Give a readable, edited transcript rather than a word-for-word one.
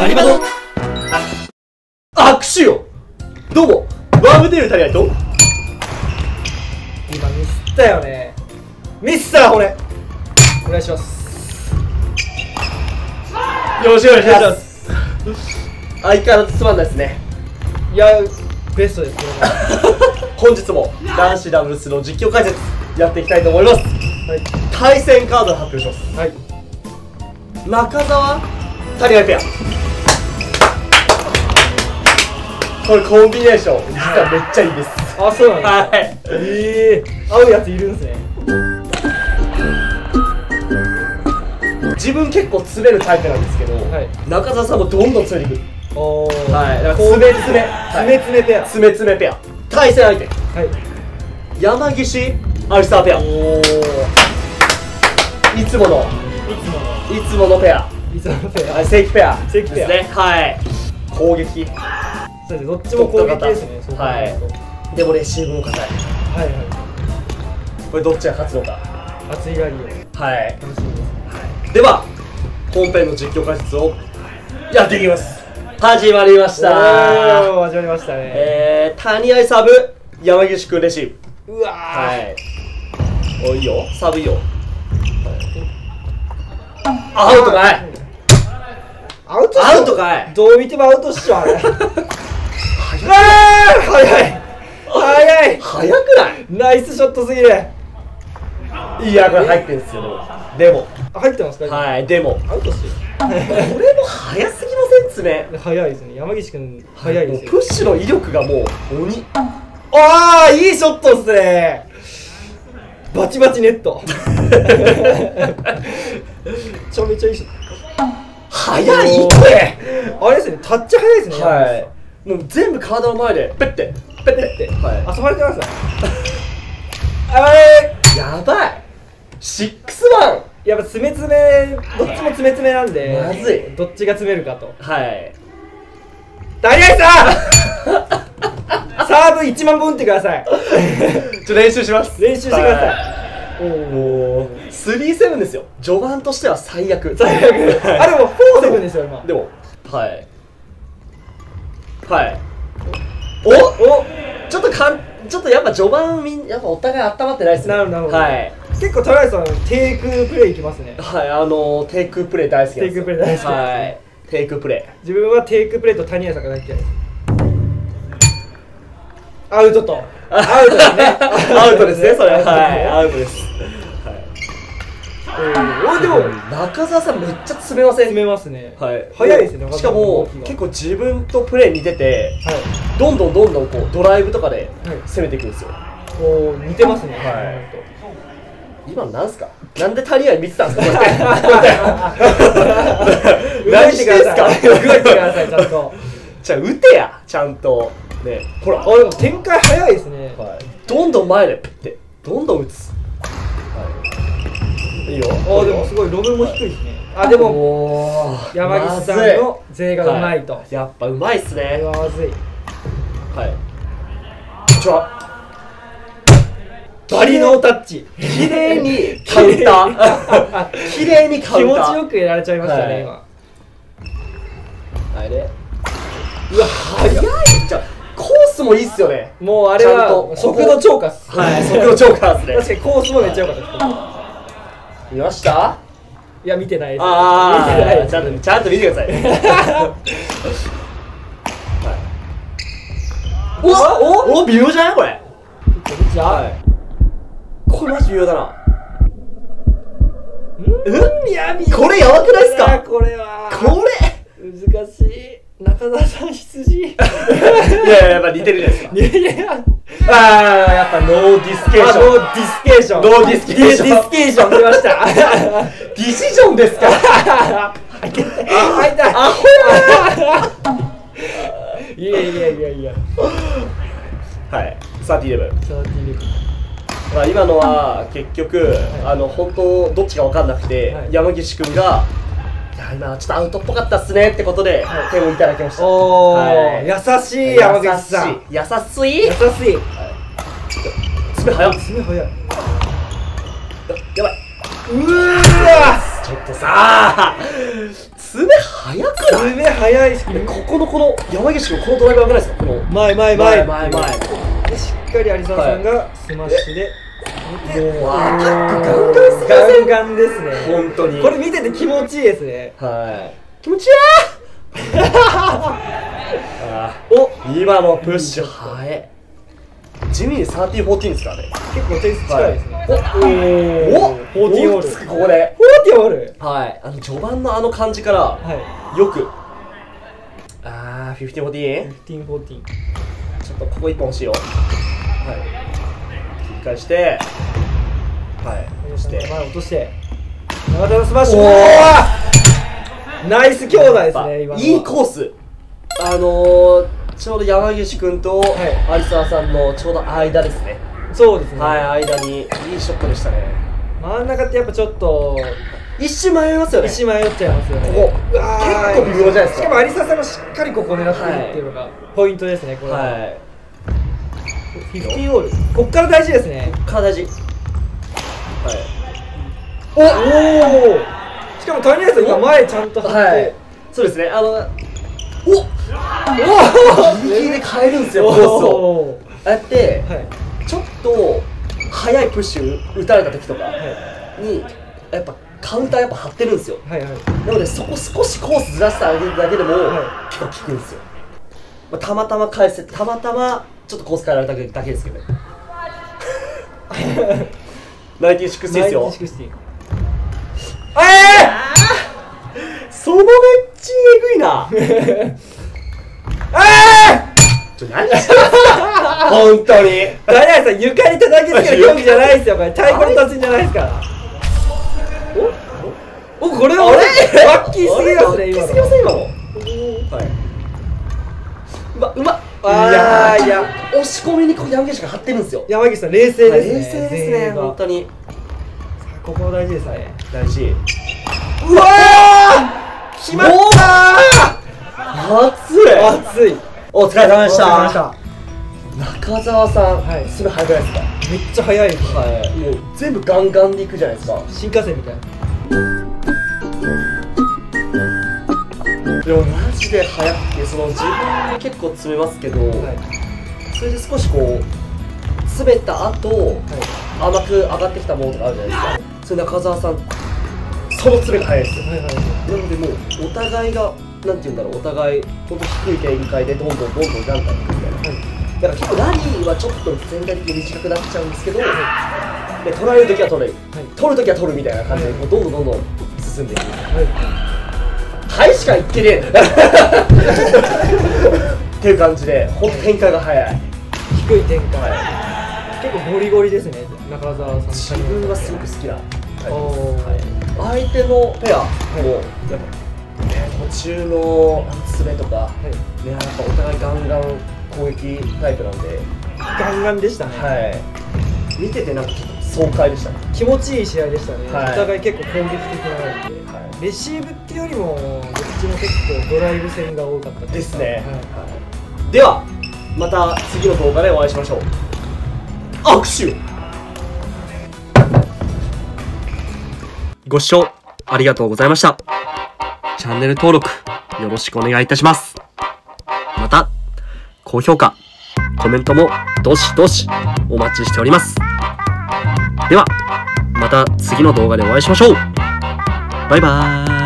ガリバド握手よ。どうもワームテール足りないと。今ミスったよね。ミスったら俺お願いします。よろしくお願いします。相変わらずつまんないですね。いやベストですけど本日も男子ダブルスの実況解説やっていきたいと思います。はい、対戦カードを発表します。はい、中澤足りないペア。これコンビネーション実はめっちゃいいです。あ、そうなんですか。はい、合うやついるんですね。自分結構詰めるタイプなんですけど、はい、中澤さんもどんどん詰めていく。はい、だから詰め詰めペア。対戦相手、はい、山岸アリスターペア。いつものペア。関ペアですね。はい。攻撃。どっちも攻撃ですね。はい。でもレシーブも硬い。はいはい。これどっちが勝つのか。熱いラリー。はい。楽しみです。はい。では本編の実況解説をやっていきます。始まりました。始まりましたね。谷合サブ、山岸君レシーブ。うわ。はい。おいよ、サブいいよ。アウトかい。アウトかい。どう見てもアウトっしょあれ。早くない？ナイスショットすぎる。いやこれ入ってるんですよ。でも入ってますか？はい。でもアウトっすよ。これも早すぎません？爪早いですね。山岸君早いですよ。プッシュの威力がもう鬼。ああ、いいショットっすね。バチバチネット。めちゃめちゃいいショット。早いこれ。あれですね、タッチ早いですね。はい、もう全部体の前でペッてペッて。はい、遊ばれてますね。やばい。6-1。やっぱどっちも詰めなんで、まずい。どっちが詰めるかと。はい、谷合さんサーブ1万本打ってください。ちょ、練習します。練習してください。おお、3-7ですよ。序盤としては最悪。あ、でも4-7ですよ今。でもはいはい。おお、ちょっとやっぱ序盤やっぱお互い温まってないですね。なるほど。はい、結構谷合さんテイクプレーいきますね。はい、テイクプレー大好きです。テイクプレー大好き。はい、テイクプレー。自分はテイクプレーと谷合さんが大嫌いです。アウトとアウトですね。アウトですね、それは。はい、アウトです。はい。でも中澤さんめっちゃ詰めません？詰めますね。はい、早いですね。しかも結構自分とプレー似てて、どんどんこうドライブとかで攻めていくんですよ。おお、似てますね。はい。今なんすか？なんで谷合見てたんですか？何してんすか？動いてください、ちゃんと。じゃあ打てや、ちゃんとね。ほら、あ、でも展開早いですね。はい、どんどん前でプッてどんどん打つ。はい、いいよ。あ、でもすごいロブも低いですね。あ、でも山岸さんの勢がうまいと。やっぱうまいっすね。まずい。はい。こちら。バリのタッチ。綺麗にカウンター。綺麗にカウンター。気持ちよくやられちゃいましたね今。あれ。うわ、早い。じゃ。コースもいいっすよね。もうあれは速度超過っす。はい、速度超過っすね。確かにコースもめっちゃ良かった。見ました？いや、見てないです。ああ、ちゃんと見てください。おお、微妙じゃないこれ。これマジ微妙だな。これやばくないっすか？これはこれ難しい。中澤さん羊。いや、やっぱ似てるじゃないですか。ああ、やっぱノーディスケーション。ノーディスケーション。ノーディスケーション。ディスケーション出ました。ディシジョンですか。入った。アホ。いや。はい。サーティーレブン。まあ今のは結局本当どっちか分かんなくて、山岸君が。今ちょっとアウトっぽかったっすねってことで手をいただきました。おお、優しい山口さん。優しい。爪早い。やばい。うわ、ちょっとさ、爪速くない？爪速いし、この山岸のこのドライバーがないですか？この前でしっかり有澤さんがスマッシュで、もうアタックガンガンですね。本当にこれ見てて気持ちいいですね。はい、気持ちいい。お、今のプッシュ速い。地味に30-14ですからね。結構点数近いですね。おお、40オールつく。ここで40オール、はい、あの序盤のあの感じからよく、ああ、15-14、ちょっとここ1本欲しいよ。はい、切り返して、はい、そして落として長田のスマッシュ。おお、ナイス兄弟ですね。今いいコース、ちょうど山岸君と有澤さんのちょうど間ですね。そうですね、はい、間にいいショットでしたね。真ん中ってやっぱちょっと一瞬迷いますよね。一瞬迷っちゃいますよね。ここ結構微妙じゃないですか。しかも有澤さんがしっかりここ狙っているっていうのがポイントですね。これは50オール、こっから大事ですね。こっから大事。はい、おお、しかも谷原さん今前ちゃんと張って、そうですね、おっ、ギリギリで変えるんですよ、コースを。ああやってちょっと速いプッシュ打たれた時とかにやっぱカウンターやっぱ張ってるんですよ。なのでそこ少しコースずらしてあげるだけでも結構効くんですよ。たまたま返せ、たまたまちょっとコース変えられただけですけどね。96ですよ。そのめっちゃえぐいな。何してんすか。本当に谷原さん、床に叩きつける競技じゃないですよ。これ太鼓の達人じゃないですから。お、これはワッキーすぎますね。ワッキーすぎますね、今の。うまっ。あー、いや、押し込みに山岸が張ってるんですよ。山岸さん冷静ですね。冷静ですね、本当に。ここも大事ですね。大事。うわー、決まった。熱い。お疲れ様でした。中澤さん、すごい速くないですか？めっちゃ速いです。もう全部ガンガンでいくじゃないですか、新幹線みたいな。でもマジで速くて、そのうち結構詰めますけど、それで少しこう詰めた後甘く上がってきたものとかあるじゃないですか。それ中澤さん、その詰めが速いです。なのでもうお互いがなんて言うんだろう、お互いほんと低い展開でどんどんジャンプっていくみたいな。だから結構ラリーはちょっと全体的に短くなっちゃうんですけど、取られるときは取る、取るときは取るみたいな感じでどんどん進んでいく。はいしか言ってねえっていう感じで、ほんと展開が早い。低い展開結構ゴリゴリですね、中澤さん。自分がすごく好きなタイプです。相手のペアも途中の爪とか、やっぱお互いガンガン攻撃タイプなんで、ガンガンでしたね。はい、見ててなんか爽快でしたね。気持ちいい試合でしたね。お互い結構攻撃的なんで、レシーブっていうよりもどっちも結構ドライブ戦が多かったですね。ではまた次の動画でお会いしましょう。握手。ご視聴ありがとうございました。チャンネル登録よろしくお願いいたします。また、高評価、コメントもどしどしお待ちしております。では、また次の動画でお会いしましょう。バイバーイ。